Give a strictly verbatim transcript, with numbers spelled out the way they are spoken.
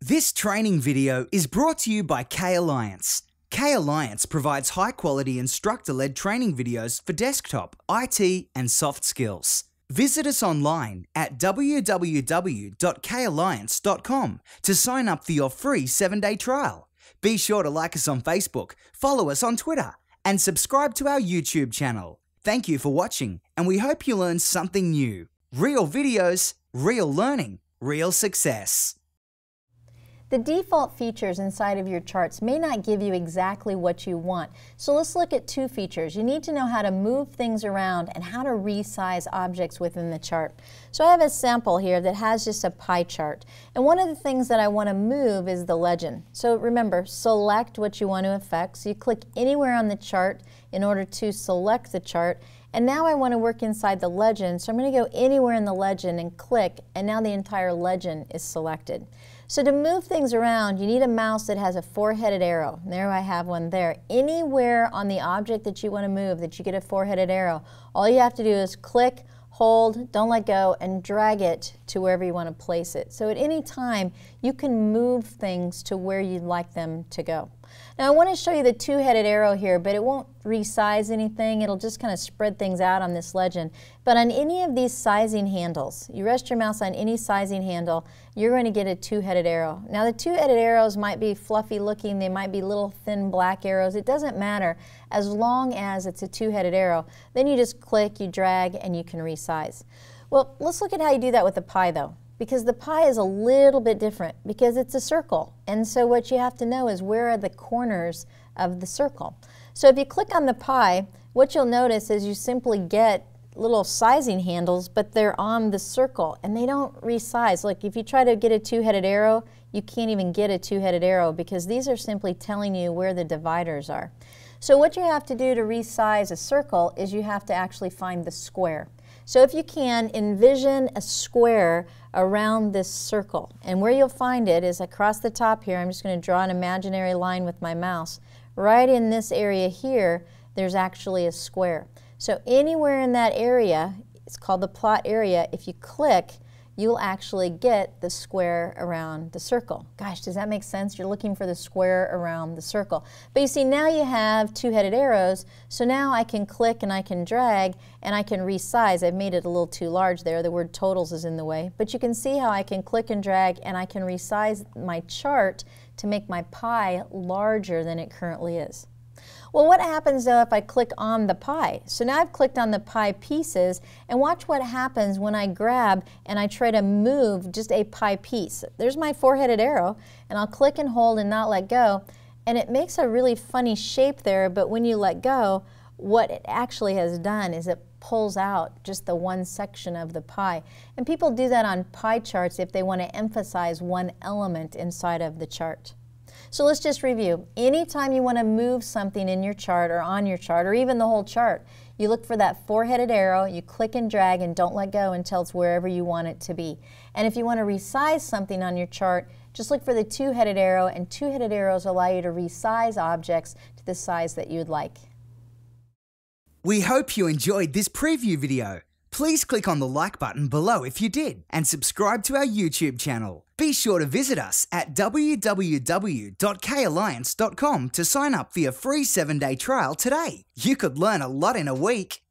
This training video is brought to you by K-Alliance. K-Alliance provides high-quality instructor-led training videos for desktop, I T and soft skills. Visit us online at w w w dot k alliance dot com to sign up for your free seven day trial. Be sure to like us on Facebook, follow us on Twitter and subscribe to our YouTube channel. Thank you for watching and we hope you learn something new. Real videos, real learning, real success. The default features inside of your charts may not give you exactly what you want. So let's look at two features. You need to know how to move things around and how to resize objects within the chart. So I have a sample here that has just a pie chart. And one of the things that I want to move is the legend. So remember, select what you want to affect. So you click anywhere on the chart in order to select the chart. And now I want to work inside the legend. So I'm going to go anywhere in the legend and click, and now the entire legend is selected. So to move things around, you need a mouse that has a four-headed arrow. There I have one there. Anywhere on the object that you want to move that you get a four-headed arrow, all you have to do is click, hold, don't let go, and drag it to wherever you want to place it. So at any time, you can move things to where you'd like them to go. Now I want to show you the two-headed arrow here, but it won't resize anything. It'll just kind of spread things out on this legend. But on any of these sizing handles, you rest your mouse on any sizing handle, you're going to get a two-headed arrow. Now the two-headed arrows might be fluffy looking, they might be little thin black arrows, it doesn't matter as long as it's a two-headed arrow. Then you just click, you drag, and you can resize. Well, let's look at how you do that with the pie though. Because the pie is a little bit different because it's a circle. And so what you have to know is where are the corners of the circle. So if you click on the pie, what you'll notice is you simply get little sizing handles, but they're on the circle and they don't resize. Like if you try to get a two-headed arrow, you can't even get a two-headed arrow because these are simply telling you where the dividers are. So what you have to do to resize a circle is you have to actually find the square. So if you can, envision a square around this circle. And where you'll find it is across the top here. I'm just going to draw an imaginary line with my mouse. Right in this area here, there's actually a square. So anywhere in that area, it's called the plot area, if you click, you'll actually get the square around the circle. Gosh, does that make sense? You're looking for the square around the circle. But you see, now you have two-headed arrows, so now I can click and I can drag and I can resize. I've made it a little too large there. The word totals is in the way. But you can see how I can click and drag and I can resize my chart to make my pie larger than it currently is. Well, what happens though if I click on the pie? So now I've clicked on the pie pieces and watch what happens when I grab and I try to move just a pie piece. There's my four-headed arrow and I'll click and hold and not let go, and it makes a really funny shape there, but when you let go, what it actually has done is it pulls out just the one section of the pie. And people do that on pie charts if they want to emphasize one element inside of the chart. So let's just review. Anytime you want to move something in your chart or on your chart or even the whole chart, you look for that four-headed arrow, you click and drag and don't let go until it's wherever you want it to be. And if you want to resize something on your chart, just look for the two-headed arrow, and two-headed arrows allow you to resize objects to the size that you'd like. We hope you enjoyed this preview video. Please click on the like button below if you did and subscribe to our YouTube channel. Be sure to visit us at w w w dot k alliance dot com to sign up for your free seven day trial today. You could learn a lot in a week.